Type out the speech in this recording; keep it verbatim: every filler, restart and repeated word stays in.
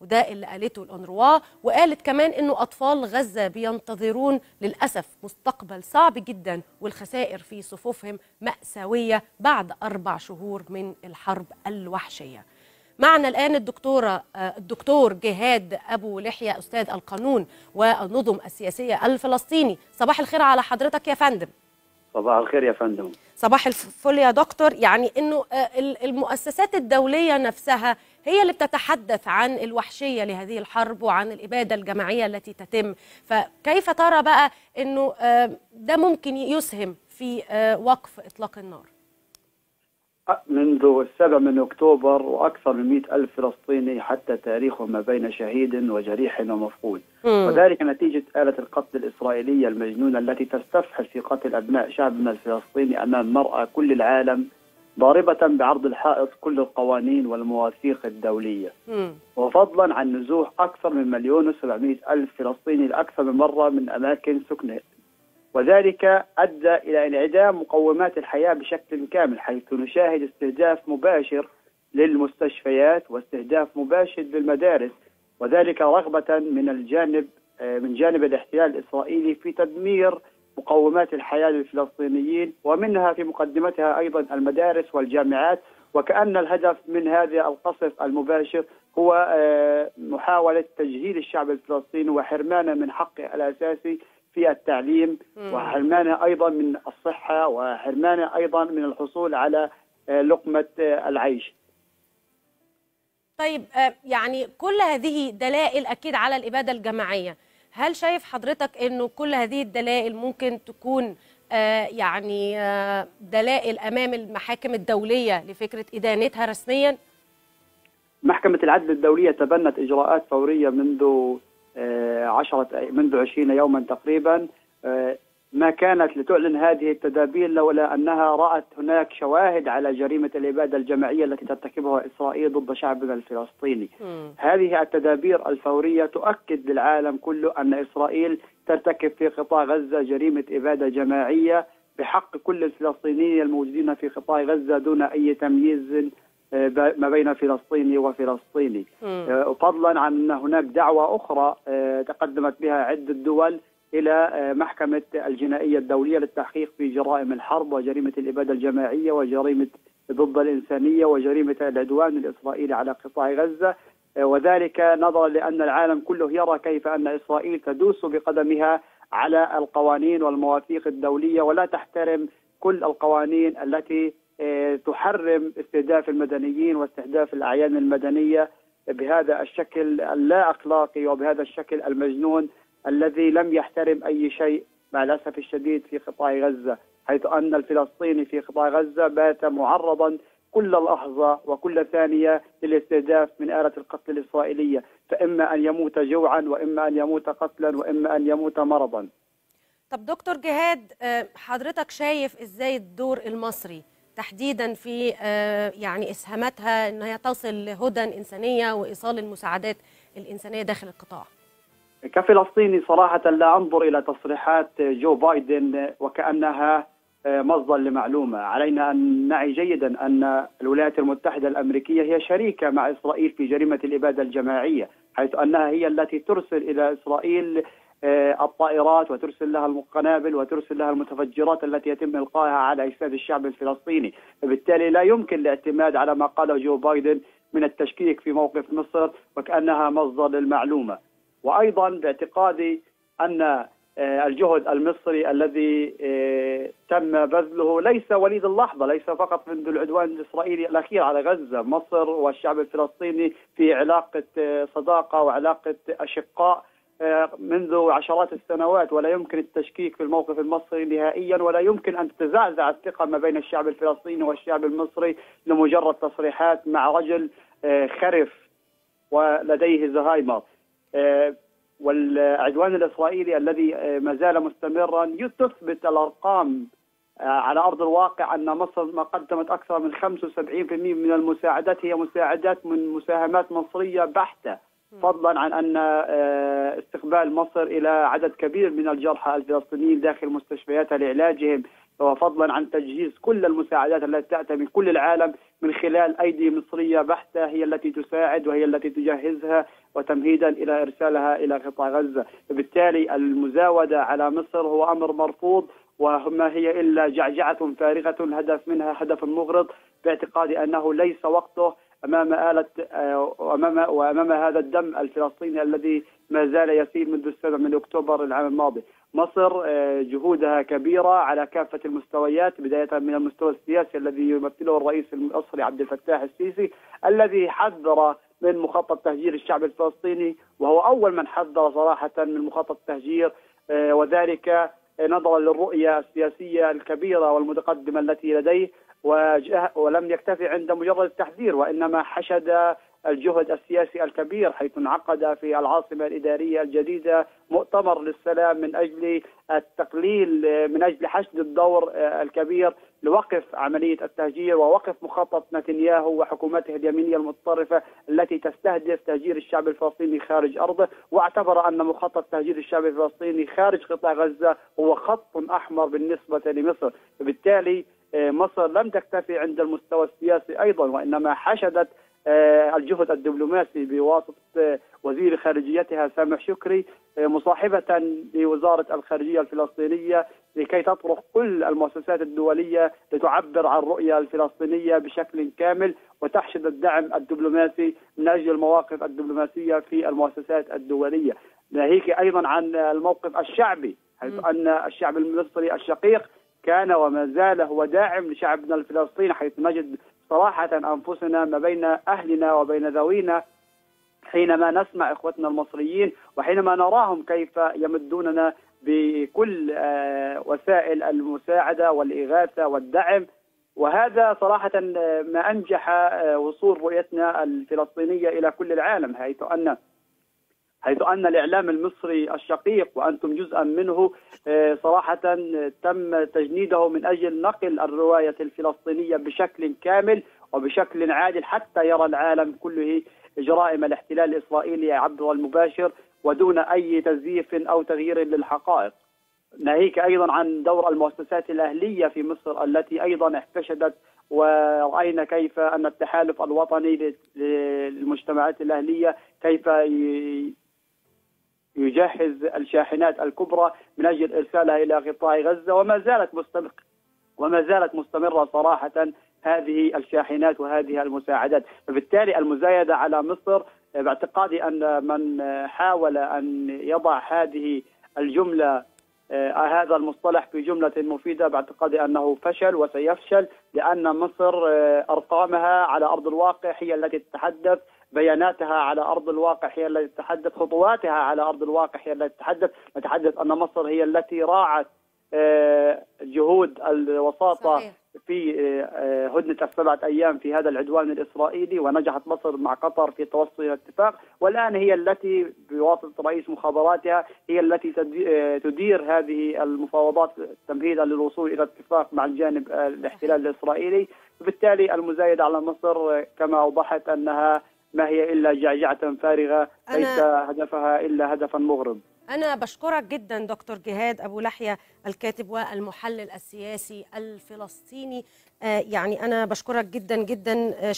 وده اللي قالته الأونروا. وقالت كمان أنه أطفال غزة بينتظرون للأسف مستقبل صعب جدا، والخسائر في صفوفهم مأساوية بعد أربع شهور من الحرب الوحشية. معنا الآن الدكتورة الدكتور جهاد أبو لحية، أستاذ القانون والنظم السياسية الفلسطيني. صباح الخير على حضرتك يا فندم. صباح الخير يا فندم. صباح الفل يا دكتور. يعني أنه المؤسسات الدولية نفسها هي اللي بتتحدث عن الوحشية لهذه الحرب وعن الإبادة الجماعية التي تتم، فكيف ترى بقى أنه ده ممكن يسهم في وقف إطلاق النار؟ منذ السابع من أكتوبر وأكثر من مئة ألف فلسطيني حتى تاريخه ما بين شهيد وجريح ومفقود، وذلك نتيجة آلة القتل الإسرائيلية المجنونة التي تستفحل في قتل أبناء شعبنا الفلسطيني أمام مرأى كل العالم، ضاربة بعرض الحائط كل القوانين والمواثيق الدولية، مم. وفضلا عن نزوح أكثر من مليون وسبعمائة ألف فلسطيني لأكثر من مرة من أماكن سكنه، وذلك أدى إلى انعدام مقومات الحياة بشكل كامل، حيث نشاهد استهداف مباشر للمستشفيات واستهداف مباشر للمدارس، وذلك رغبة من الجانب من جانب الاحتلال الإسرائيلي في تدمير مقومات الحياة للفلسطينيين، ومنها في مقدمتها أيضا المدارس والجامعات، وكأن الهدف من هذا القصف المباشر هو محاولة تجهيل الشعب الفلسطيني وحرمانه من حقه الأساسي في التعليم، وحرمانه أيضا من الصحة، وحرمانه أيضا من الحصول على لقمة العيش. طيب يعني كل هذه دلائل أكيد على الإبادة الجماعية، هل شايف حضرتك أنه كل هذه الدلائل ممكن تكون يعني دلائل أمام المحاكم الدولية لفكرة إدانتها رسميا؟ محكمة العدل الدولية تبنت إجراءات فورية منذ عشرة منذ عشرين يوما تقريبا، ما كانت لتعلن هذه التدابير لولا أنها رأت هناك شواهد على جريمة الإبادة الجماعية التي ترتكبها إسرائيل ضد شعبنا الفلسطيني. م. هذه التدابير الفورية تؤكد للعالم كله أن إسرائيل ترتكب في قطاع غزة جريمة إبادة جماعية بحق كل الفلسطينيين الموجودين في قطاع غزة دون أي تمييز ما بين فلسطيني وفلسطيني، فضلا عن أن هناك دعوة أخرى تقدمت بها عدة دول إلى محكمة الجنائية الدولية للتحقيق في جرائم الحرب وجريمة الإبادة الجماعية وجريمة ضد الإنسانية وجريمة العدوان الإسرائيلي على قطاع غزة، وذلك نظرا لأن العالم كله يرى كيف أن إسرائيل تدوس بقدمها على القوانين والمواثيق الدولية ولا تحترم كل القوانين التي تحرم استهداف المدنيين واستهداف الأعيان المدنية بهذا الشكل اللا أخلاقي وبهذا الشكل المجنون الذي لم يحترم أي شيء مع الأسف الشديد في قطاع غزة، حيث أن الفلسطيني في قطاع غزة بات معرضا كل لحظة وكل ثانية للاستهداف من آلة القتل الإسرائيلية، فإما أن يموت جوعا وإما أن يموت قتلا وإما أن يموت مرضا. طب دكتور جهاد، حضرتك شايف إزاي الدور المصري تحديدا في يعني إسهاماتها أن هي توصل لهدى إنسانية وإيصال المساعدات الإنسانية داخل القطاع؟ كفلسطيني صراحة لا أنظر إلى تصريحات جو بايدن وكأنها مصدر لمعلومة، علينا أن نعي جيدا أن الولايات المتحدة الأمريكية هي شريكة مع إسرائيل في جريمة الإبادة الجماعية، حيث أنها هي التي ترسل إلى إسرائيل الطائرات وترسل لها القنابل وترسل لها المتفجرات التي يتم إلقائها على أجساد الشعب الفلسطيني، وبالتالي لا يمكن الاعتماد على ما قاله جو بايدن من التشكيك في موقف مصر وكأنها مصدر للمعلومة. وأيضا باعتقادي أن الجهد المصري الذي تم بذله ليس وليد اللحظة، ليس فقط منذ العدوان الإسرائيلي الأخير على غزة، مصر والشعب الفلسطيني في علاقة صداقة وعلاقة أشقاء منذ عشرات السنوات، ولا يمكن التشكيك في الموقف المصري نهائيا، ولا يمكن أن تتزعزع الثقة ما بين الشعب الفلسطيني والشعب المصري لمجرد تصريحات مع رجل خرف ولديه زهايمر. والعدوان الإسرائيلي الذي ما زال مستمرا تثبت الأرقام على أرض الواقع أن مصر ما قدمت أكثر من خمسة وسبعين بالمئة من المساعدات هي مساعدات من مساهمات مصرية بحتة، فضلا عن أن استقبال مصر إلى عدد كبير من الجرحى الفلسطينيين داخل مستشفياتها لعلاجهم، وفضلا عن تجهيز كل المساعدات التي تأتي من كل العالم من خلال أيدي مصرية بحتة هي التي تساعد وهي التي تجهزها وتمهيدا إلى إرسالها إلى قطاع غزة. بالتالي المزاودة على مصر هو أمر مرفوض وما هي إلا جعجعة فارغة الهدف منها هدف مغرض، باعتقادي أنه ليس وقته أمام آلة أمام وأمام هذا الدم الفلسطيني الذي ما زال يسيل منذ السابع من أكتوبر العام الماضي. مصر جهودها كبيرة على كافة المستويات، بداية من المستوى السياسي الذي يمثله الرئيس المصري عبد الفتاح السيسي الذي حذر من مخطط تهجير الشعب الفلسطيني، وهو أول من حذر صراحة من مخطط التهجير، وذلك نظرا للرؤية السياسية الكبيرة والمتقدمة التي لديه، ولم يكتفي عند مجرد التحذير وإنما حشد الجهد السياسي الكبير، حيث انعقد في العاصمة الإدارية الجديدة مؤتمر للسلام من أجل التقليل من أجل حشد الدور الكبير لوقف عملية التهجير ووقف مخطط نتنياهو وحكومته اليمينية المتطرفة التي تستهدف تهجير الشعب الفلسطيني خارج أرضه. واعتبر أن مخطط تهجير الشعب الفلسطيني خارج قطاع غزة هو خط أحمر بالنسبة لمصر. بالتالي مصر لم تكتفي عند المستوى السياسي أيضا، وإنما حشدت الجهد الدبلوماسي بواسطة وزير خارجيتها سامح شكري مصاحبة لوزارة الخارجية الفلسطينية لكي تطرح كل المؤسسات الدولية لتعبر عن الرؤية الفلسطينية بشكل كامل وتحشد الدعم الدبلوماسي من أجل المواقف الدبلوماسية في المؤسسات الدولية. ناهيك أيضا عن الموقف الشعبي، حيث أن الشعب المصري الشقيق كان وما زال هو داعم لشعبنا الفلسطيني، حيث نجد صراحة أنفسنا ما بين أهلنا وبين ذوينا حينما نسمع إخوتنا المصريين وحينما نراهم كيف يمدوننا بكل وسائل المساعدة والإغاثة والدعم. وهذا صراحة ما أنجح وصول رؤيتنا الفلسطينية إلى كل العالم، حيث أن حيث أن الإعلام المصري الشقيق وأنتم جزءا منه صراحة تم تجنيده من أجل نقل الرواية الفلسطينية بشكل كامل وبشكل عادل حتى يرى العالم كله جرائم الاحتلال الإسرائيلي عبر المباشر ودون أي تزييف أو تغيير للحقائق. ناهيك أيضا عن دور المؤسسات الأهلية في مصر التي أيضا احتشدت، ورأينا كيف أن التحالف الوطني للمجتمعات الأهلية كيف يجهز الشاحنات الكبرى من أجل إرسالها إلى قطاع غزة، وما زالت مستمرة وما زالت مستمرة صراحة هذه الشاحنات وهذه المساعدات. فبالتالي المزايدة على مصر باعتقادي أن من حاول أن يضع هذه الجملة هذا المصطلح في جملة مفيدة باعتقادي أنه فشل وسيفشل، لأن مصر أرقامها على أرض الواقع هي التي تتحدث، بياناتها على أرض الواقع هي التي تتحدث، خطواتها على أرض الواقع هي التي تتحدث. نتحدث أن مصر هي التي راعت جهود الوساطة صحيح. في هدنة السبعة أيام في هذا العدوان الإسرائيلي، ونجحت مصر مع قطر في توصل الاتفاق، والآن هي التي بواسطة رئيس مخابراتها هي التي تدير هذه المفاوضات تمهيدا للوصول إلى اتفاق مع الجانب الاحتلال الإسرائيلي. وبالتالي المزايدة على مصر كما أوضحت أنها ما هي إلا جعجعة فارغة ليس هدفها إلا هدفا مغرض. أنا بشكرك جدا دكتور جهاد أبو لحية الكاتب والمحلل السياسي الفلسطيني، يعني أنا بشكرك جدا جدا.